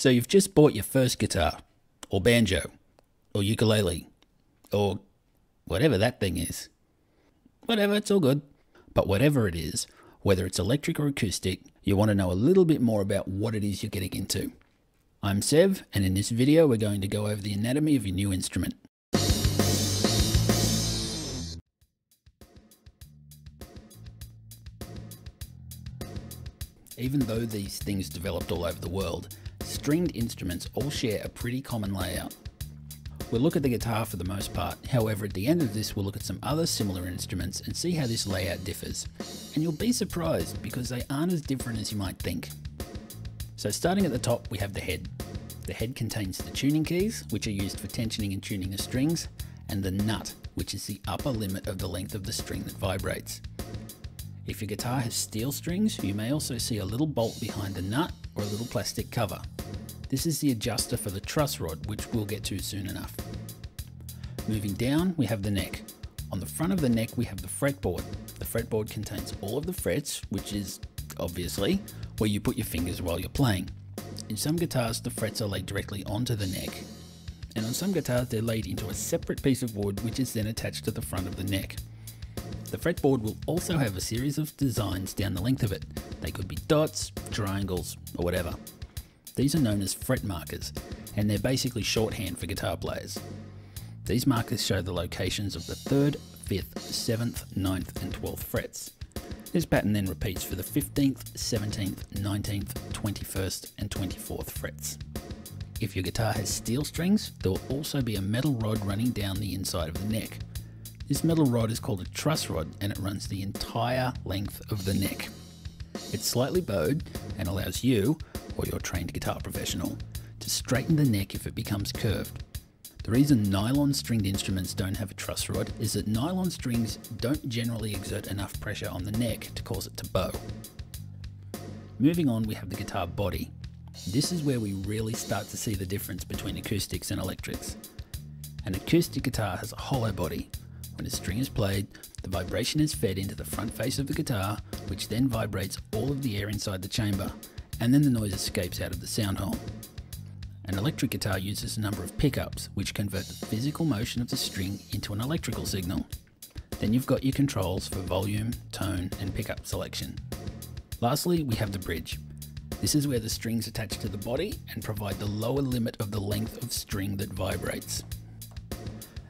So you've just bought your first guitar, or banjo, or ukulele, or whatever that thing is. Whatever, it's all good. But whatever it is, whether it's electric or acoustic, you want to know a little bit more about what it is you're getting into. I'm Sev, and in this video we're going to go over the anatomy of your new instrument. Even though these things developed all over the world, stringed instruments all share a pretty common layout. We'll look at the guitar for the most part, however at the end of this we'll look at some other similar instruments and see how this layout differs. And you'll be surprised because they aren't as different as you might think. So starting at the top we have the head. The head contains the tuning keys, which are used for tensioning and tuning the strings, and the nut, which is the upper limit of the length of the string that vibrates. If your guitar has steel strings, you may also see a little bolt behind the nut or a little plastic cover. This is the adjuster for the truss rod, which we'll get to soon enough. Moving down, we have the neck. On the front of the neck, we have the fretboard. The fretboard contains all of the frets, which is, obviously, where you put your fingers while you're playing. In some guitars, the frets are laid directly onto the neck, and on some guitars, they're laid into a separate piece of wood, which is then attached to the front of the neck. The fretboard will also have a series of designs down the length of it. They could be dots, triangles, or whatever. These are known as fret markers, and they're basically shorthand for guitar players. These markers show the locations of the 3rd, 5th, 7th, 9th, and 12th frets. This pattern then repeats for the 15th, 17th, 19th, 21st, and 24th frets. If your guitar has steel strings, there will also be a metal rod running down the inside of the neck. This metal rod is called a truss rod, and it runs the entire length of the neck. It's slightly bowed and allows you, or your trained guitar professional, to straighten the neck if it becomes curved. The reason nylon stringed instruments don't have a truss rod is that nylon strings don't generally exert enough pressure on the neck to cause it to bow. Moving on, we have the guitar body. This is where we really start to see the difference between acoustics and electrics. An acoustic guitar has a hollow body. When a string is played, the vibration is fed into the front face of the guitar, which then vibrates all of the air inside the chamber, and then the noise escapes out of the sound hole. An electric guitar uses a number of pickups, which convert the physical motion of the string into an electrical signal. Then you've got your controls for volume, tone, and pickup selection. Lastly, we have the bridge. This is where the strings attach to the body and provide the lower limit of the length of string that vibrates.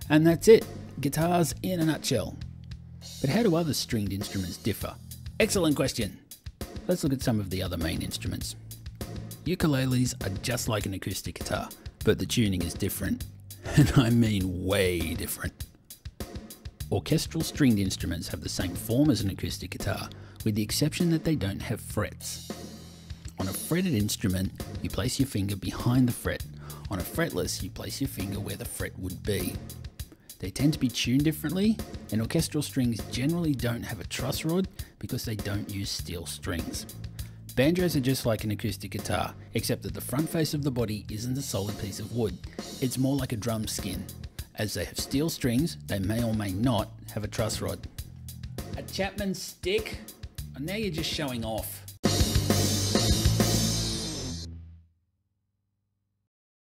And that's it. Guitars in a nutshell. But how do other stringed instruments differ? Excellent question! Let's look at some of the other main instruments. Ukuleles are just like an acoustic guitar, but the tuning is different, and I mean way different. Orchestral stringed instruments have the same form as an acoustic guitar, with the exception that they don't have frets. On a fretted instrument, you place your finger behind the fret. On a fretless, you place your finger where the fret would be. They tend to be tuned differently, and orchestral strings generally don't have a truss rod because they don't use steel strings. Banjos are just like an acoustic guitar, except that the front face of the body isn't a solid piece of wood. It's more like a drum skin. As they have steel strings, they may or may not have a truss rod. A Chapman stick? And now you're just showing off.